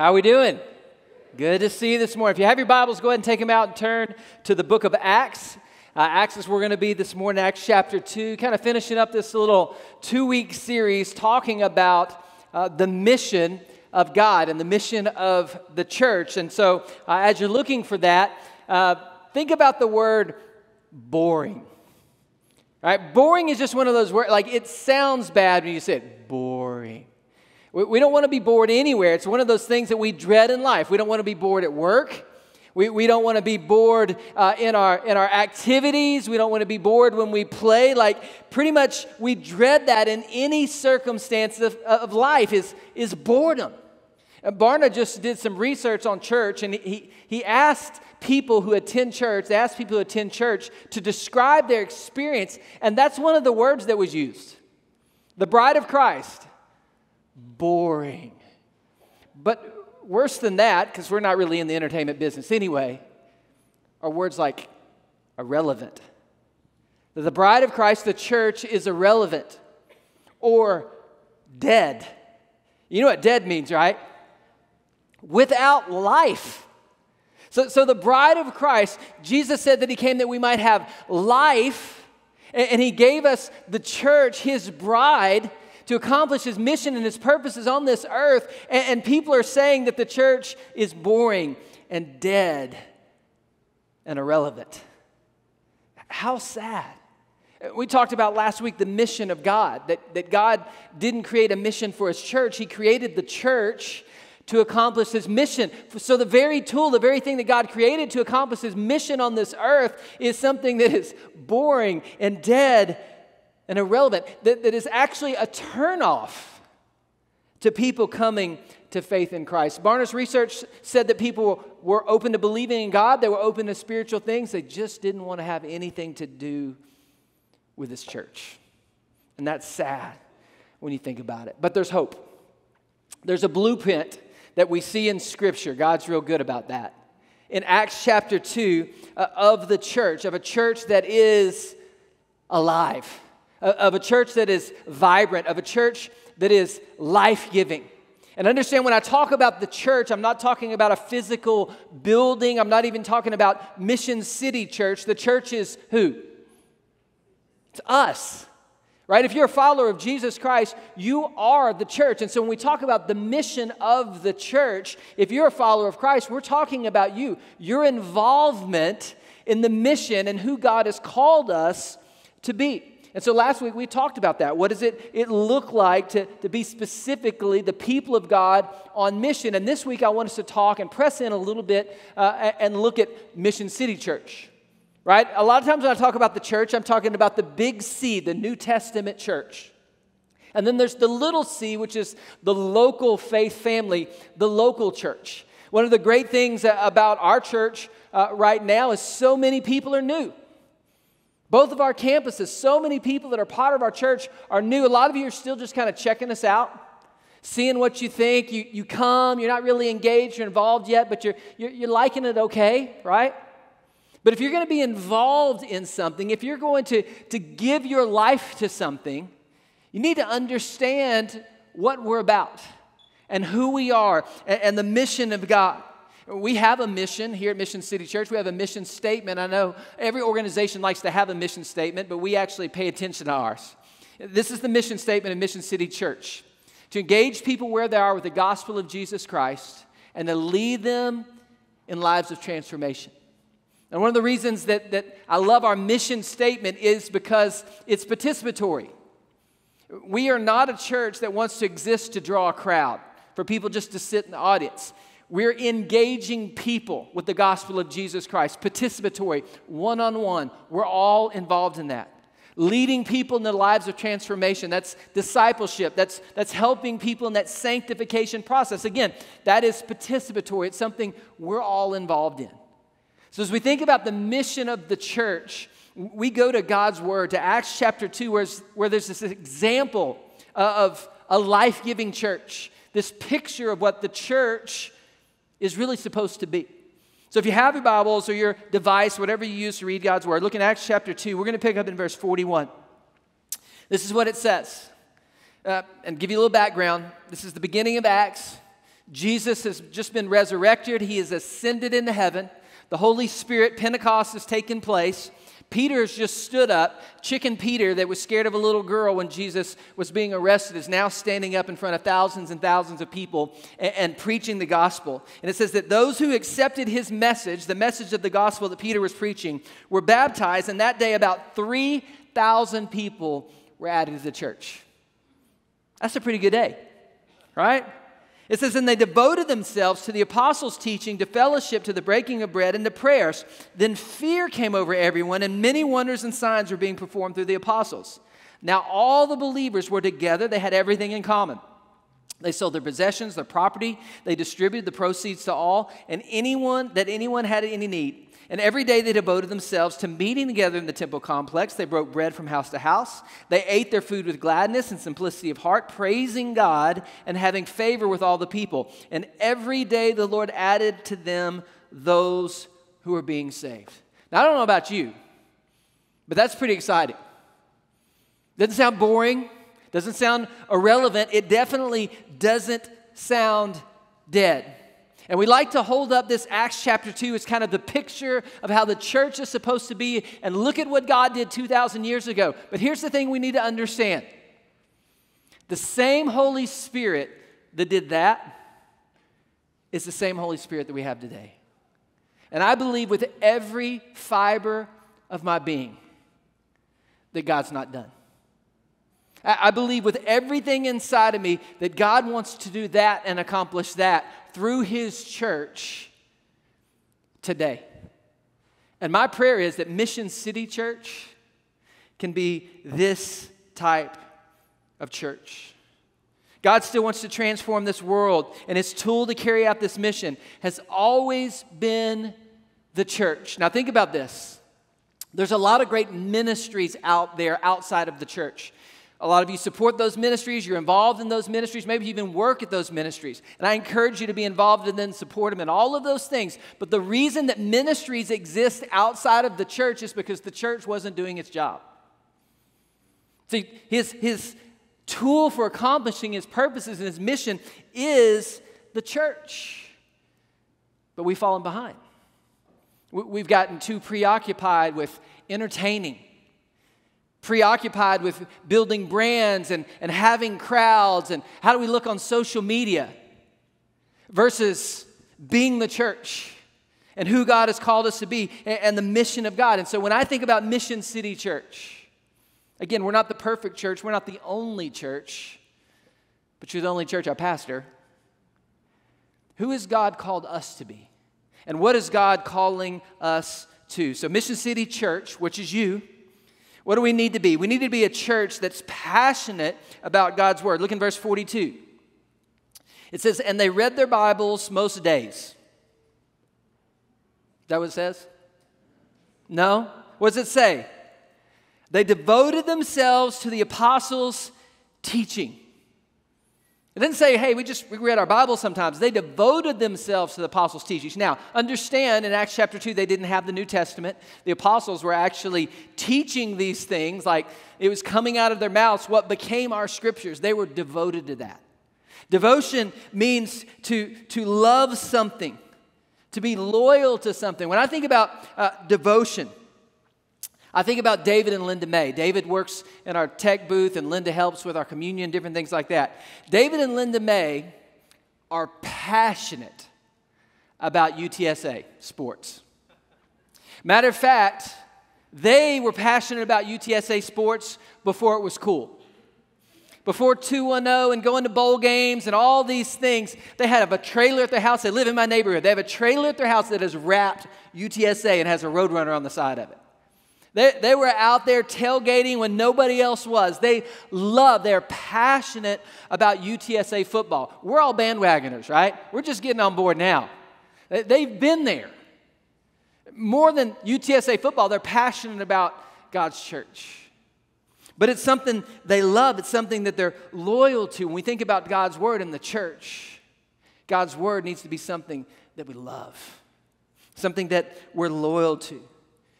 How are we doing? Good to see you this morning. If you have your Bibles, go ahead and take them out and turn to the book of Acts. Acts is where we're going to be this morning, Acts chapter 2, kind of finishing up this little two-week series talking about the mission of God and the mission of the church. And so as you're looking for that, think about the word boring. All right? Boring is just one of those words, like it sounds bad when you say it, boring. We don't want to be bored anywhere. It's one of those things that we dread in life. We don't want to be bored at work. We don't want to be bored in our activities. We don't want to be bored when we play. Like pretty much we dread that in any circumstance of life is boredom. Barna just did some research on church, and he asked people who attend church, to describe their experience, and that's one of the words that was used. The bride of Christ. Boring. But worse than that, because we're not really in the entertainment business anyway, are words like irrelevant. The bride of Christ, the church, is irrelevant or dead. You know what dead means, right? Without life. So the bride of Christ, Jesus said that he came that we might have life, and he gave us the church, his bride, to accomplish his mission and his purposes on this earth. And people are saying that the church is boring and dead and irrelevant. How sad. We talked about last week the mission of God, that God didn't create a mission for his church. He created the church to accomplish his mission. So the very tool, the very thing that God created to accomplish his mission on this earth is something that is boring and dead and irrelevant, that is actually a turnoff to people coming to faith in Christ. Barna's research said that people were open to believing in God. They were open to spiritual things. They just didn't want to have anything to do with this church. And that's sad when you think about it. But there's hope. There's a blueprint that we see in Scripture. God's real good about that. In Acts chapter 2 of the church, of a church that is alive, of a church that is vibrant, of a church that is life-giving. And understand, when I talk about the church, I'm not talking about a physical building. I'm not even talking about Mission City Church. The church is who? It's us, right? If you're a follower of Jesus Christ, you are the church. And so when we talk about the mission of the church, if you're a follower of Christ, we're talking about you, your involvement in the mission and who God has called us to be. And so last week we talked about that. What does it look like to be specifically the people of God on mission? And this week I want us to talk and press in a little bit and look at Mission City Church, right? A lot of times when I talk about the church, I'm talking about the big C, the New Testament church. And then there's the little c, which is the local faith family, the local church. One of the great things about our church right now is so many people are new. Both of our campuses, so many people that are part of our church are new. A lot of you are still just kind of checking us out, seeing what you think. You come, you're not really engaged, you're involved yet, but you're liking it okay, right? But if you're going to be involved in something, if you're going to give your life to something, you need to understand what we're about and who we are and the mission of God. We have a mission here at Mission City Church. We have a mission statement. I know every organization likes to have a mission statement, but we actually pay attention to ours. This is the mission statement of Mission City Church: to engage people where they are with the gospel of Jesus Christ and to lead them in lives of transformation. And one of the reasons that I love our mission statement is because it's participatory. We are not a church that wants to exist to draw a crowd, for people just to sit in the audience. We're engaging people with the gospel of Jesus Christ, participatory, one-on-one. We're all involved in that. Leading people in the lives of transformation, that's discipleship. That's helping people in that sanctification process. Again, that is participatory. It's something we're all involved in. So as we think about the mission of the church, we go to God's word, to Acts chapter 2, where there's this example of a life-giving church, this picture of what the church is really supposed to be. So if you have your Bibles or your device, whatever you use to read God's word, look in Acts chapter 2. We're going to pick up in verse 41. This is what it says. And give you a little background. This is the beginning of Acts. Jesus has just been resurrected. He is ascended into heaven. The Holy Spirit, Pentecost has taken place. Peter's just stood up. Chicken Peter, that was scared of a little girl when Jesus was being arrested, is now standing up in front of thousands and thousands of people and preaching the gospel. And it says that those who accepted his message, the message of the gospel that Peter was preaching, were baptized. And that day, about 3,000 people were added to the church. That's a pretty good day, right? It says, and they devoted themselves to the apostles' teaching, to fellowship, to the breaking of bread, and to prayers. Then fear came over everyone, and many wonders and signs were being performed through the apostles. Now all the believers were together. They had everything in common. They sold their possessions, their property. They distributed the proceeds to all, and anyone had any need. And every day they devoted themselves to meeting together in the temple complex. They broke bread from house to house. They ate their food with gladness and simplicity of heart, praising God and having favor with all the people. And every day the Lord added to them those who were being saved. Now, I don't know about you, but that's pretty exciting. Doesn't sound boring. Doesn't sound irrelevant. It definitely doesn't sound dead. And we like to hold up this Acts chapter 2 as kind of the picture of how the church is supposed to be, and look at what God did 2,000 years ago. But here's the thing we need to understand. The same Holy Spirit that did that is the same Holy Spirit that we have today. And I believe with every fiber of my being that God's not done. I believe with everything inside of me that God wants to do that and accomplish that through his church today. And my prayer is that Mission City Church can be this type of church. God still wants to transform this world, and his tool to carry out this mission has always been the church. Now think about this. There's a lot of great ministries out there outside of the church. A lot of you support those ministries, you're involved in those ministries, maybe you even work at those ministries. And I encourage you to be involved in them and support them and all of those things. But the reason that ministries exist outside of the church is because the church wasn't doing its job. See, his tool for accomplishing his purposes and his mission is the church. But we've fallen behind. We've gotten too preoccupied with entertaining, preoccupied with building brands and having crowds and how do we look on social media versus being the church and who God has called us to be and the mission of God. And so when I think about Mission City Church, again, we're not the perfect church. We're not the only church, but you're the only church I pastor. Who has God called us to be? And what is God calling us to? So Mission City Church, which is you, what do we need to be? We need to be a church that's passionate about God's word. Look in verse 42. It says, and they read their Bibles most days. Is that what it says? No? What does it say? They devoted themselves to the apostles' teaching. It didn't say, hey, we read our Bible sometimes. They devoted themselves to the apostles' teachings. Now, understand, in Acts chapter 2, they didn't have the New Testament. The apostles were actually teaching these things, like it was coming out of their mouths what became our scriptures. They were devoted to that. Devotion means to love something, to be loyal to something. When I think about devotion, I think about David and Linda May. David works in our tech booth, and Linda helps with our communion, different things like that. David and Linda May are passionate about UTSA sports. Matter of fact, they were passionate about UTSA sports before it was cool. Before 210 and going to bowl games and all these things, they have a trailer at their house. They live in my neighborhood. They have a trailer at their house that is wrapped UTSA and has a Roadrunner on the side of it. They were out there tailgating when nobody else was. They're passionate about UTSA football. We're all bandwagoners, right? We're just getting on board now. They've been there. More than UTSA football, they're passionate about God's church. But it's something they love. It's something that they're loyal to. When we think about God's word in the church, God's word needs to be something that we love, something that we're loyal to.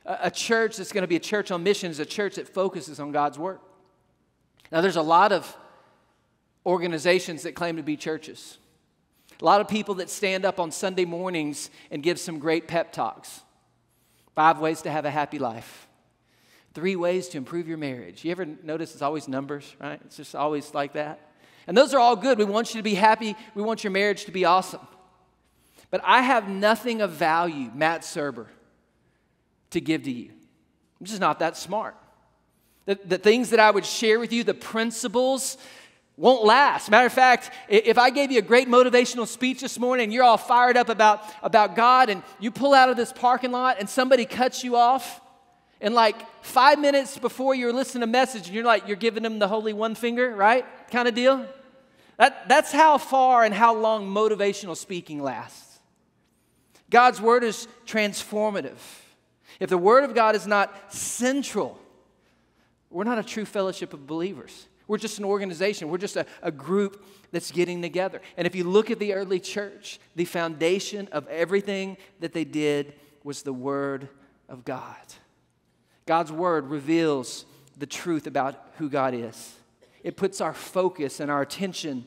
A church that's going to be a church on mission is a church that focuses on God's word. Now, there's a lot of organizations that claim to be churches. A lot of people that stand up on Sunday mornings and give some great pep talks. 5 ways to have a happy life. 3 ways to improve your marriage. You ever notice it's always numbers, right? It's just always like that. And those are all good. We want you to be happy. We want your marriage to be awesome. But I have nothing of value, Matt Surber, to give to you. I'm just not that smart. The things that I would share with you, the principles, won't last. Matter of fact, if I gave you a great motivational speech this morning and you're all fired up about God and you pull out of this parking lot and somebody cuts you off, and like 5 minutes before you're listening to a message and you're like, you're giving them the holy one finger, right? Kind of deal. That's how far and how long motivational speaking lasts. God's word is transformative. If the word of God is not central, we're not a true fellowship of believers. We're just an organization. We're just a group that's getting together. And if you look at the early church, the foundation of everything that they did was the word of God. God's word reveals the truth about who God is. It puts our focus and our attention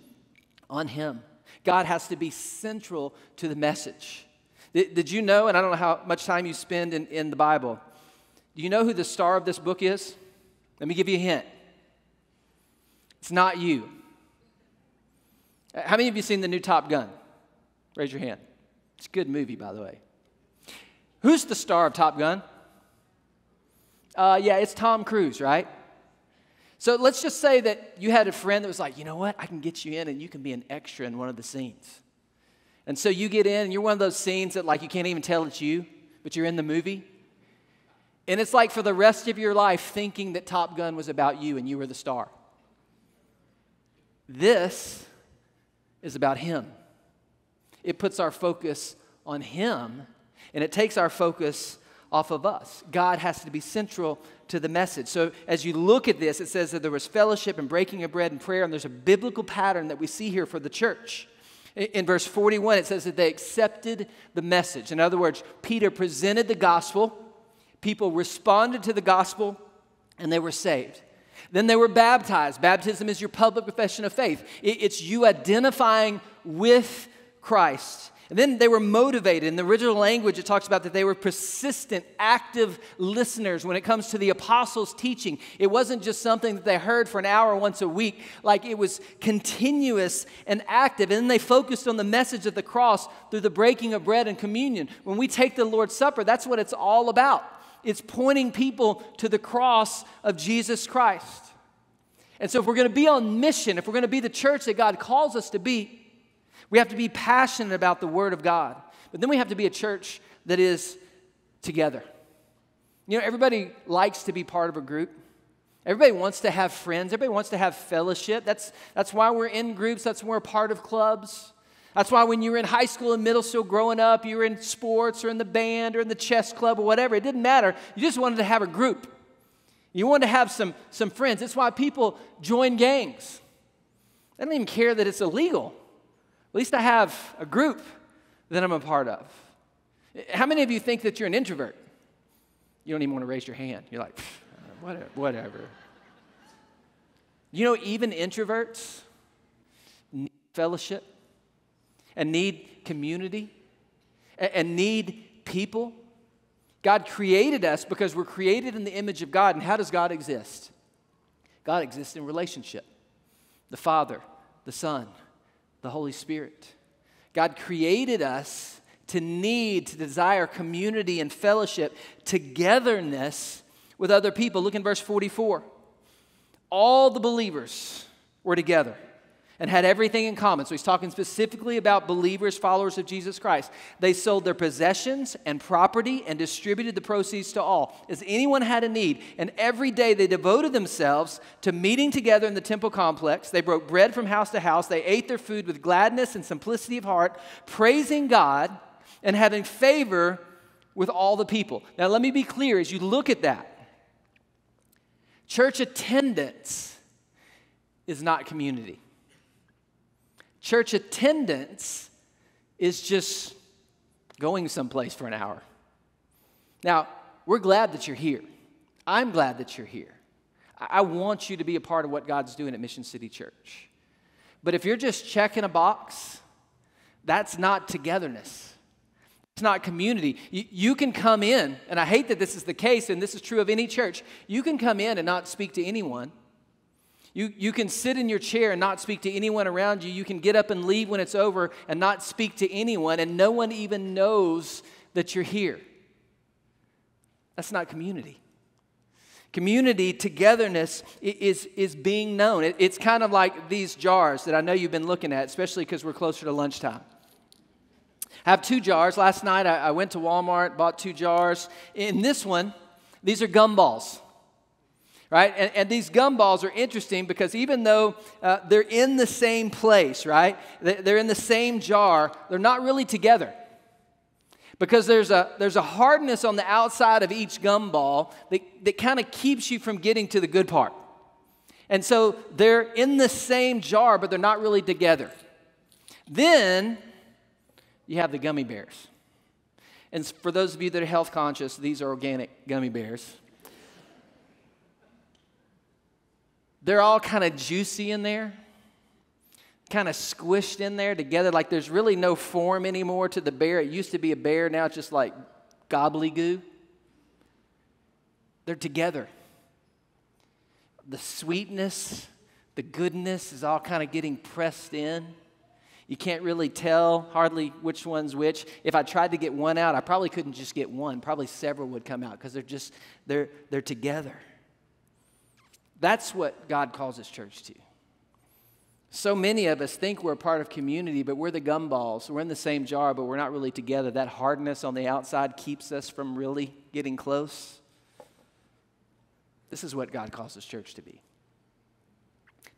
on him. God has to be central to the message. Did you know, and I don't know how much time you spend in the Bible, do you know who the star of this book is? Let me give you a hint. It's not you. How many of you seen the new Top Gun? Raise your hand. It's a good movie, by the way. Who's the star of Top Gun? Yeah, it's Tom Cruise, right? So let's just say that you had a friend that was like, you know what? I can get you in and you can be an extra in one of the scenes. And so you get in and you're one of those scenes that like you can't even tell it's you, but you're in the movie. And it's like for the rest of your life thinking that Top Gun was about you and you were the star. This is about him. It puts our focus on him and it takes our focus off of us. God has to be central to the message. So as you look at this, it says that there was fellowship and breaking of bread and prayer, and there's a biblical pattern that we see here for the church. In verse 41, it says that they accepted the message. In other words, Peter presented the gospel. People responded to the gospel, and they were saved. Then they were baptized. Baptism is your public profession of faith. It's you identifying with Christ. And then they were motivated. In the original language, it talks about that they were persistent, active listeners when it comes to the apostles' teaching. It wasn't just something that they heard for an hour once a week. Like, it was continuous and active. And then they focused on the message of the cross through the breaking of bread and communion. When we take the Lord's Supper, that's what it's all about. It's pointing people to the cross of Jesus Christ. And so if we're going to be on mission, if we're going to be the church that God calls us to be, we have to be passionate about the Word of God. But then we have to be a church that is together. You know, everybody likes to be part of a group. Everybody wants to have friends. Everybody wants to have fellowship. That's why we're in groups. That's why we're a part of clubs. That's why when you were in high school and middle school growing up, you were in sports or in the band or in the chess club or whatever. It didn't matter. You just wanted to have a group. You wanted to have some friends. That's why people join gangs. They don't even care that it's illegal. At least I have a group that I'm a part of. How many of you think that you're an introvert? You don't even want to raise your hand. You're like, whatever. You know, even introverts need fellowship. And need community, and need people. God created us because we're created in the image of God. And how does God exist? God exists in relationship. The Father, the Son, the Holy Spirit. God created us to need, to desire community and fellowship, togetherness with other people. Look in verse 44. All the believers were together and had everything in common. So he's talking specifically about believers, followers of Jesus Christ. They sold their possessions and property and distributed the proceeds to all, as anyone had a need. And every day they devoted themselves to meeting together in the temple complex. They broke bread from house to house. They ate their food with gladness and simplicity of heart, praising God and having favor with all the people. Now let me be clear as you look at that. Church attendance is not community. Church attendance is just going someplace for an hour. Now, we're glad that you're here. I'm glad that you're here. I want you to be a part of what God's doing at Mission City Church. But if you're just checking a box, That's not togetherness. It's not community. You can come in, and I hate that this is the case, and this is true of any church. You can come in and not speak to anyone. You can sit in your chair and not speak to anyone around you. You can get up and leave when it's over and not speak to anyone, and no one even knows that you're here. That's not community. Community, togetherness, is being known. It's kind of like these jars that I know you've been looking at, especially because we're closer to lunchtime. I have two jars. Last night, I went to Walmart, bought two jars. In this one, these are gumballs, right? And these gumballs are interesting because even though they're in the same place, right? They're in the same jar. They're not really together because there's a hardness on the outside of each gumball that kind of keeps you from getting to the good part. And so they're in the same jar, but they're not really together. Then you have the gummy bears. And for those of you that are health conscious, these are organic gummy bears. They're all kind of juicy in there, kind of squished in there together, like there's really no form anymore to the bear. It used to be a bear, now it's just like gobbly-goo. They're together. The sweetness, the goodness is all kind of getting pressed in. You can't really tell hardly which one's which. If I tried to get one out, I probably couldn't just get one. Probably several would come out because they're together. That's what God calls His church to. So many of us think we're a part of community, but we're the gumballs. We're in the same jar, but we're not really together. That hardness on the outside keeps us from really getting close. This is what God calls His church to be.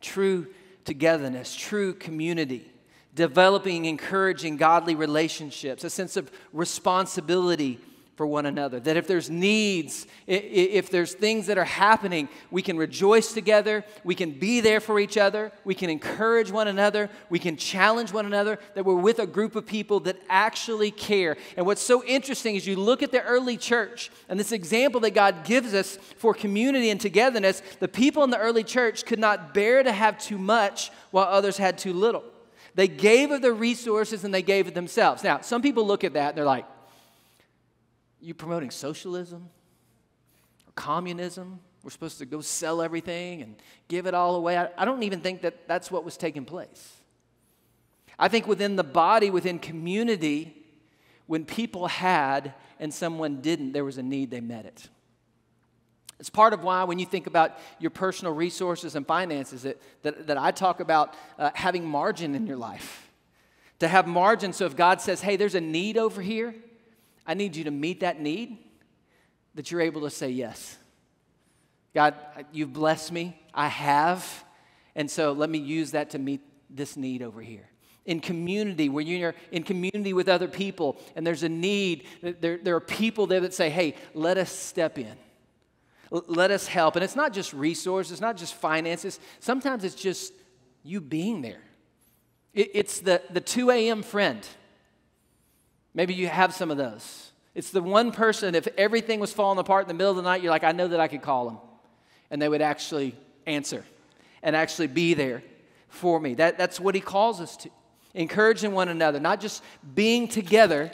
True togetherness, true community. Developing, encouraging godly relationships, a sense of responsibility for one another. That if there's needs, if there's things that are happening, we can rejoice together, we can be there for each other, we can encourage one another, we can challenge one another, that we're with a group of people that actually care. And what's so interesting is you look at the early church and this example that God gives us for community and togetherness, the people in the early church could not bear to have too much while others had too little. They gave of their resources and they gave of themselves. Now, some people look at that and they're like, you promoting socialism or communism? We're supposed to go sell everything and give it all away. I don't even think that that's what was taking place. I think within the body, within community, when people had and someone didn't, there was a need, they met it. It's part of why when you think about your personal resources and finances that I talk about having margin in your life. To have margin so if God says, hey, there's a need over here, I need you to meet that need, that you're able to say yes. God, you've blessed me. I have. And so let me use that to meet this need over here. In community, when you're in community with other people and there's a need, there are people there that say, hey, let us step in. Let us help. And it's not just resources, it's not just finances. Sometimes it's just you being there. It's the 2 a.m. friend. Maybe you have some of those. It's the one person, if everything was falling apart in the middle of the night, you're like, I know that I could call them. And they would actually answer and actually be there for me. That's what He calls us to. Encouraging one another, not just being together,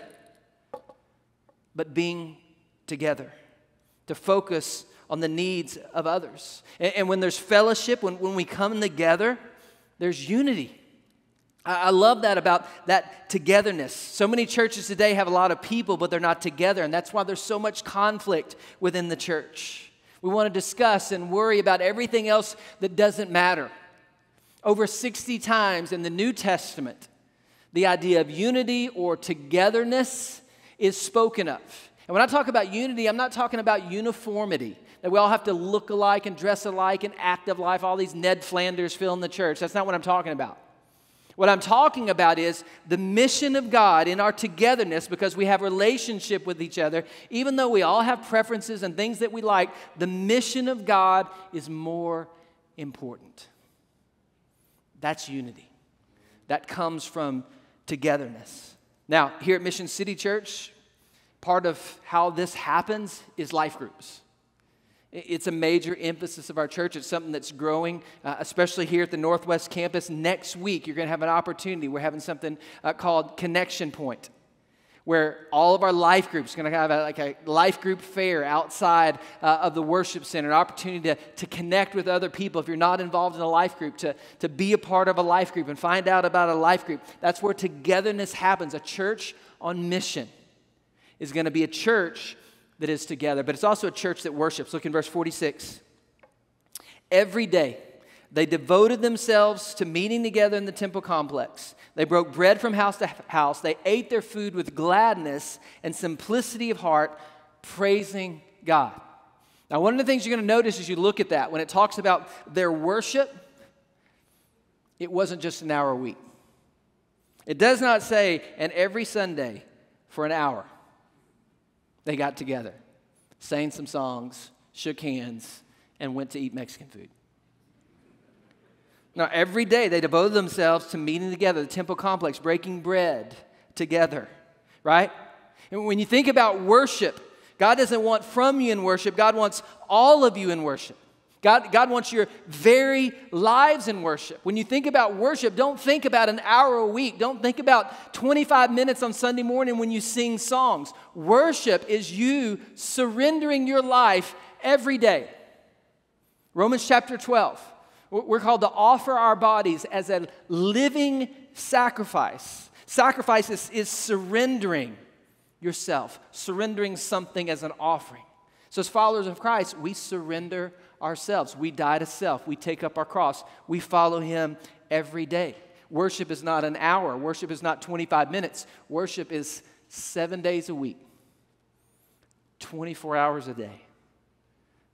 but being together. To focus on the needs of others. And when there's fellowship, when we come together, there's unity. I love that about that togetherness. So many churches today have a lot of people, but they're not together, and that's why there's so much conflict within the church. We want to discuss and worry about everything else that doesn't matter. Over 60 times in the New Testament, the idea of unity or togetherness is spoken of. And when I talk about unity, I'm not talking about uniformity. That we all have to look alike and dress alike and act of life. All these Ned Flanders fill in the church. That's not what I'm talking about. What I'm talking about is the mission of God in our togetherness because we have relationship with each other. Even though we all have preferences and things that we like, the mission of God is more important. That's unity. That comes from togetherness. Now, here at Mission City Church, part of how this happens is life groups. It's a major emphasis of our church. It's something that's growing, especially here at the Northwest campus. Next week, you're going to have an opportunity. We're having something called Connection Point, where all of our life groups are going to have a life group fair outside of the worship center, an opportunity to connect with other people. If you're not involved in a life group, to be a part of a life group and find out about a life group. That's where togetherness happens. A church on mission is going to be a church that is together, but it's also a church that worships. Look in verse 46. Every day, they devoted themselves to meeting together in the temple complex. They broke bread from house to house. They ate their food with gladness and simplicity of heart, praising God. Now, one of the things you're going to notice as you look at that, when it talks about their worship, it wasn't just an hour a week. It does not say, and every Sunday for an hour, they got together, sang some songs, shook hands, and went to eat Mexican food. Now, every day they devoted themselves to meeting together, the temple complex, breaking bread together, right? And when you think about worship, God doesn't want from you in worship. God wants all of you in worship. God wants your very lives in worship. When you think about worship, don't think about an hour a week. Don't think about 25 minutes on Sunday morning when you sing songs. Worship is you surrendering your life every day. Romans chapter 12. We're called to offer our bodies as a living sacrifice. Sacrifice is surrendering yourself, surrendering something as an offering. So as followers of Christ, we surrender ourselves. We die to self. We take up our cross. We follow him every day. Worship is not an hour. Worship is not 25 minutes. Worship is 7 days a week, 24 hours a day.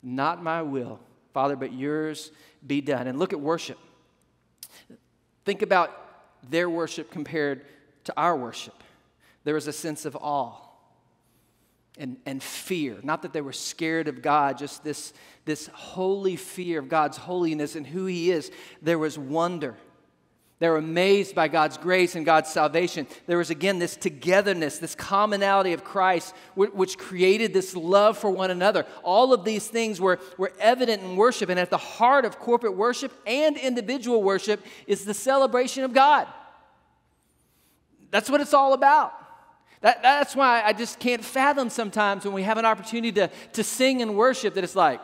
Not my will, Father, but yours be done. And look at worship. Think about their worship compared to our worship. There was a sense of awe and fear. Not that they were scared of God, just this holy fear of God's holiness and who he is. There was wonder. They were amazed by God's grace and God's salvation. There was, again, this togetherness, this commonality of Christ, which created this love for one another. All of these things were evident in worship, and at the heart of corporate worship and individual worship is the celebration of God. That's what it's all about. That's why I just can't fathom sometimes when we have an opportunity to sing and worship that it's like,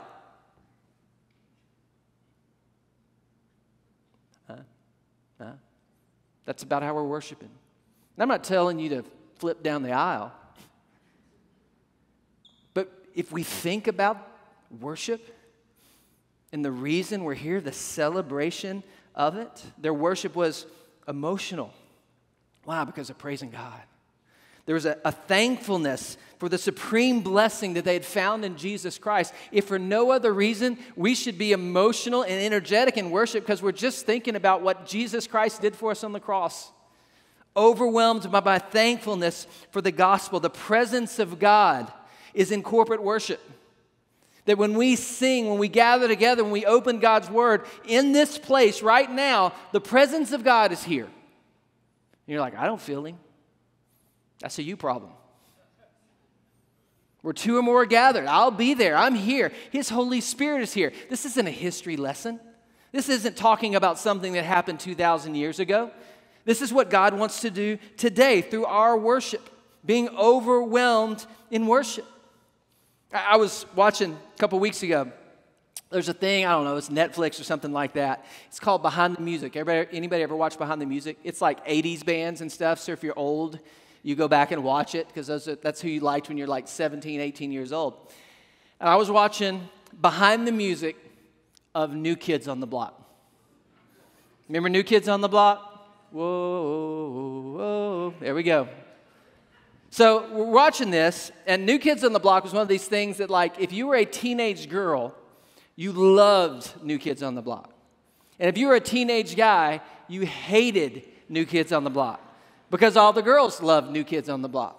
that's about how we're worshiping. And I'm not telling you to flip down the aisle. But if we think about worship and the reason we're here, the celebration of it, their worship was emotional. Why? Because of praising God. There was a thankfulness for the supreme blessing that they had found in Jesus Christ. If for no other reason, we should be emotional and energetic in worship because we're just thinking about what Jesus Christ did for us on the cross. Overwhelmed by thankfulness for the gospel, the presence of God is in corporate worship. That when we sing, when we gather together, when we open God's word, in this place right now, the presence of God is here. And you're like, I don't feel him. That's a you problem. Where two or more are gathered, I'll be there. I'm here. His Holy Spirit is here. This isn't a history lesson. This isn't talking about something that happened 2,000 years ago. This is what God wants to do today through our worship, being overwhelmed in worship. I was watching a couple weeks ago. There's a thing, I don't know, it's Netflix or something like that. It's called Behind the Music. Anybody ever watch Behind the Music? It's like 80s bands and stuff, so if you're old, you go back and watch it because that's who you liked when you're like 17, 18 years old. And I was watching Behind the Music of New Kids on the Block. Remember New Kids on the Block? Whoa, whoa, there we go. So we're watching this, and New Kids on the Block was one of these things that, like, if you were a teenage girl, you loved New Kids on the Block. And if you were a teenage guy, you hated New Kids on the Block, because all the girls love New Kids on the Block.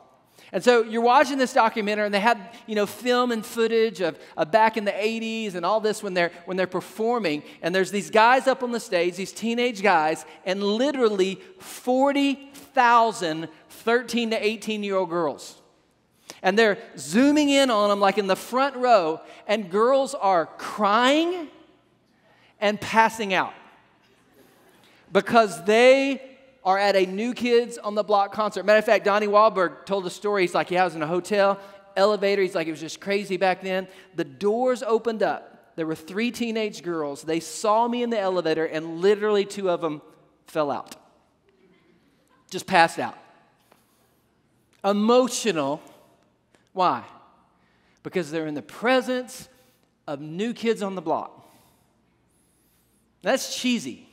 And so you're watching this documentary, and they had, you know, film and footage of back in the 80s and all this when they're performing, and there's these guys up on the stage, these teenage guys, and literally 40,000 13- to 18-year-old girls. and they're zooming in on them like in the front row, and girls are crying and passing out because they are at a New Kids on the Block concert. Matter of fact, Donnie Wahlberg told a story. He's like, yeah, I was in a hotel elevator. He's like, it was just crazy back then. The doors opened up. There were 3 teenage girls. They saw me in the elevator, and literally 2 of them fell out. Just passed out. Emotional. Why? Because they're in the presence of New Kids on the Block. That's cheesy.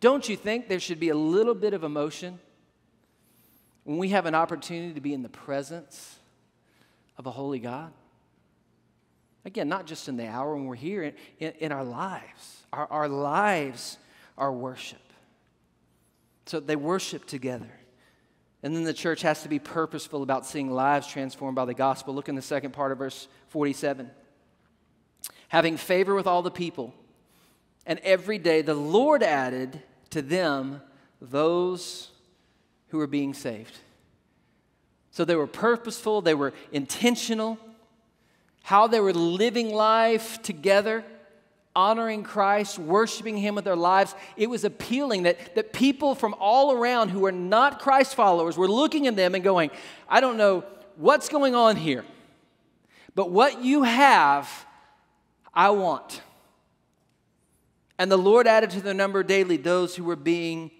Don't you think there should be a little bit of emotion when we have an opportunity to be in the presence of a holy God? Again, not just in the hour when we're here, in our lives. Our lives are worship. So they worship together. And then the church has to be purposeful about seeing lives transformed by the gospel. Look in the second part of verse 47. Having favor with all the people, and every day the Lord added to them those who were being saved. So they were purposeful, they were intentional. How they were living life together, honoring Christ, worshiping Him with their lives. It was appealing that people from all around who were not Christ followers were looking at them and going, I don't know what's going on here, but what you have, I want. And the Lord added to their number daily those who were being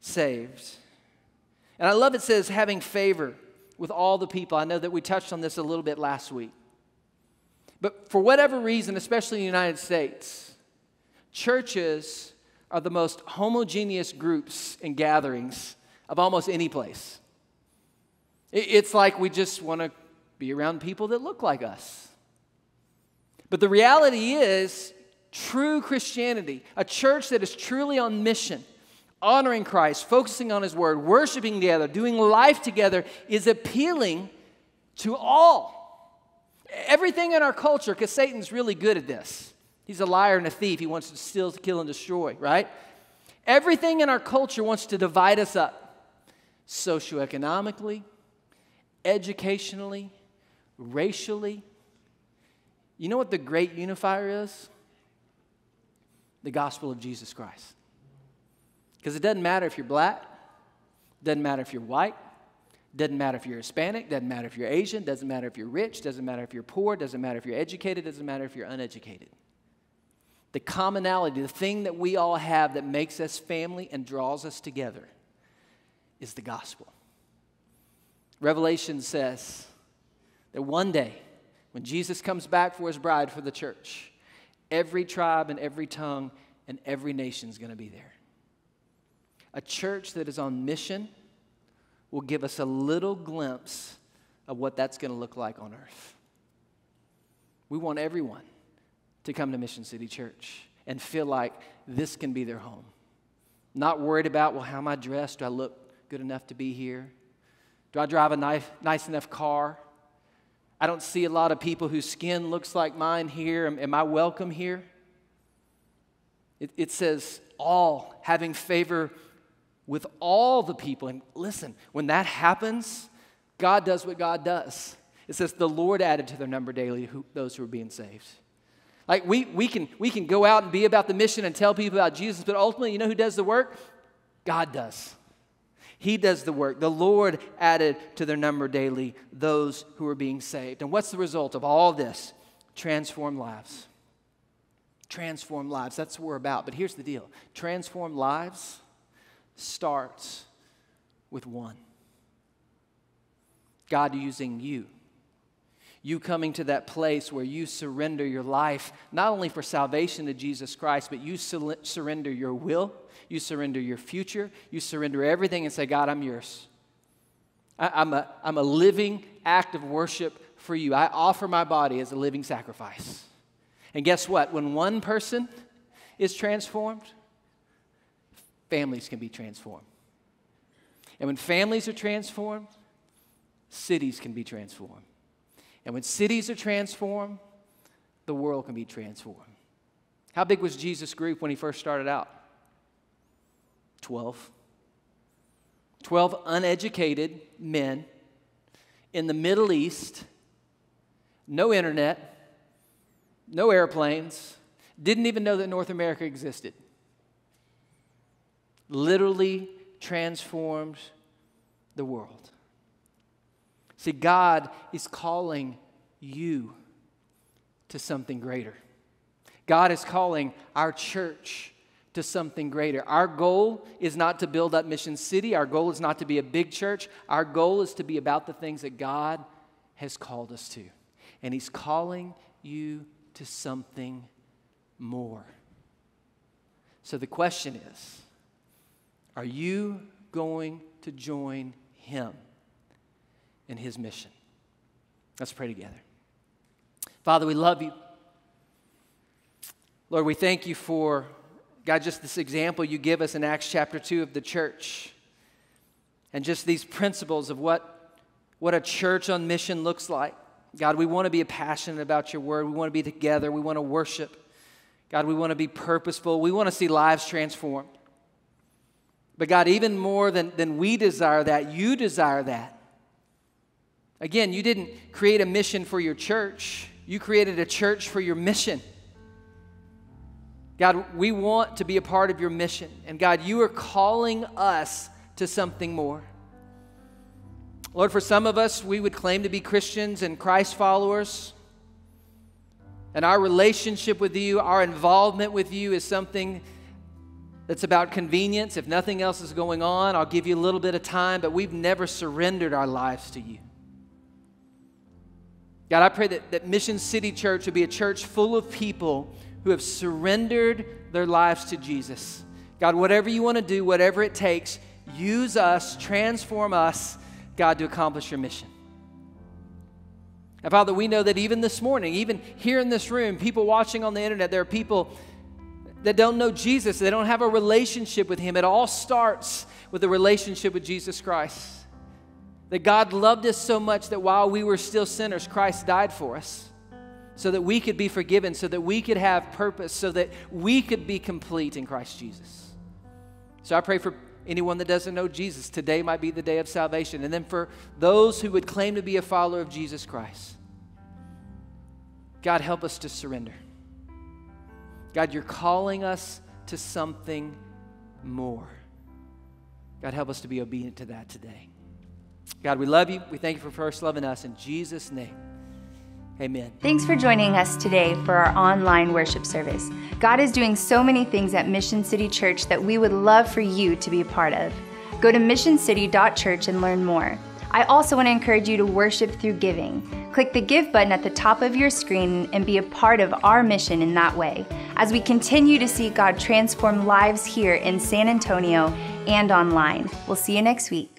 saved. And I love it says, having favor with all the people. I know that we touched on this a little bit last week. But for whatever reason, especially in the United States, churches are the most homogeneous groups and gatherings of almost any place. It's like we just want to be around people that look like us. But the reality is, true Christianity, a church that is truly on mission, honoring Christ, focusing on His Word, worshiping together, doing life together, is appealing to all. Everything in our culture, because Satan's really good at this. He's a liar and a thief. He wants to steal, to kill, and destroy, right? Everything in our culture wants to divide us up socioeconomically, educationally, racially. You know what the great unifier is? The gospel of Jesus Christ. Because it doesn't matter if you're black, doesn't matter if you're white, doesn't matter if you're Hispanic, doesn't matter if you're Asian, doesn't matter if you're rich, doesn't matter if you're poor, doesn't matter if you're educated, doesn't matter if you're uneducated. The commonality, the thing that we all have that makes us family and draws us together is the gospel. Revelation says that one day when Jesus comes back for His bride, for the church, every tribe and every tongue and every nation is going to be there. A church that is on mission will give us a little glimpse of what that's going to look like on earth. We want everyone to come to Mission City Church and feel like this can be their home. Not worried about, well, how am I dressed? Do I look good enough to be here? Do I drive a nice enough car? I don't see a lot of people whose skin looks like mine here. Am I welcome here? It says all, having favor with all the people. And listen, when that happens, God does what God does. It says the Lord added to their number daily those who are being saved. Like we can go out and be about the mission and tell people about Jesus, but ultimately, you know who does the work? God does. He does the work. The Lord added to their number daily those who are being saved. And what's the result of all this? Transform lives. Transform lives. That's what we're about. But here's the deal. Transform lives starts with one. God using you. You coming to that place where you surrender your life, not only for salvation to Jesus Christ, but you surrender your will, you surrender your future, you surrender everything and say, God, I'm yours. I'm a living act of worship for you. I offer my body as a living sacrifice. And guess what? When one person is transformed, families can be transformed. And when families are transformed, cities can be transformed. And when cities are transformed, the world can be transformed. How big was Jesus' group when He first started out? 12. 12 uneducated men in the Middle East, no internet, no airplanes, didn't even know that North America existed. Literally transformed the world. See, God is calling you to something greater. God is calling our church to something greater. Our goal is not to build up Mission City. Our goal is not to be a big church. Our goal is to be about the things that God has called us to. And He's calling you to something more. So the question is, are you going to join Him in His mission? Let's pray together. Father, we love You. Lord, we thank You for, God, just this example You give us in Acts chapter 2 of the church, and just these principles of what a church on mission looks like. God, we want to be passionate about Your word. We want to be together. We want to worship. God, we want to be purposeful. We want to see lives transformed. But God, even more than we desire that, You desire that. Again, You didn't create a mission for Your church. You created a church for Your mission. God, we want to be a part of Your mission. And God, You are calling us to something more. Lord, for some of us, we would claim to be Christians and Christ followers. And our relationship with You, our involvement with You is something that's about convenience. If nothing else is going on, I'll give You a little bit of time, but we've never surrendered our lives to You. God, I pray that Mission City Church would be a church full of people who have surrendered their lives to Jesus. God, whatever You want to do, whatever it takes, use us, transform us, God, to accomplish Your mission. And Father, we know that even this morning, even here in this room, people watching on the internet, there are people that don't know Jesus. They don't have a relationship with Him. It all starts with a relationship with Jesus Christ. That God loved us so much that while we were still sinners, Christ died for us so that we could be forgiven, so that we could have purpose, so that we could be complete in Christ Jesus. So I pray for anyone that doesn't know Jesus, today might be the day of salvation. And then for those who would claim to be a follower of Jesus Christ, God, help us to surrender. God, You're calling us to something more. God, help us to be obedient to that today. God, we love You. We thank You for first loving us. In Jesus' name, amen. Thanks for joining us today for our online worship service. God is doing so many things at Mission City Church that we would love for you to be a part of. Go to missioncity.church and learn more. I also want to encourage you to worship through giving. Click the Give button at the top of your screen and be a part of our mission in that way, as we continue to see God transform lives here in San Antonio and online. We'll see you next week.